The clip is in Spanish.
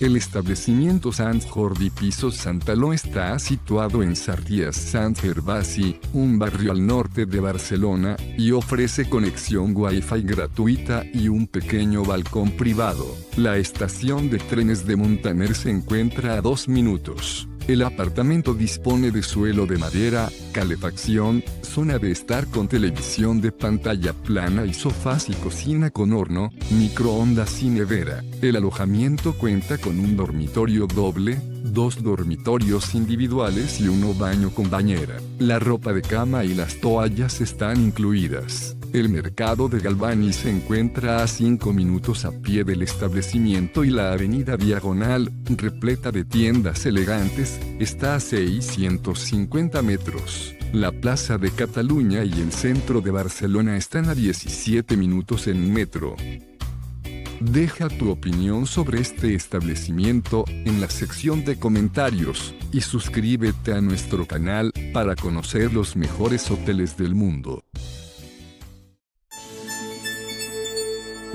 El establecimiento Sant Jordi Pisos Santaló está situado en Sarrià Sant Gervasi, un barrio al norte de Barcelona, y ofrece conexión Wi-Fi gratuita y un pequeño balcón privado. La estación de trenes de Montaner se encuentra a 2 minutos. El apartamento dispone de suelo de madera, calefacción, zona de estar con televisión de pantalla plana y sofás y cocina con horno, microondas y nevera. El alojamiento cuenta con un dormitorio doble, 2 dormitorios individuales y 1 baño con bañera. La ropa de cama y las toallas están incluidas. El mercado de Galvany se encuentra a 5 minutos a pie del establecimiento y la avenida Diagonal, repleta de tiendas elegantes, está a 650 metros. La Plaza de Cataluña y el centro de Barcelona están a 17 minutos en metro. Deja tu opinión sobre este establecimiento en la sección de comentarios y suscríbete a nuestro canal para conocer los mejores hoteles del mundo.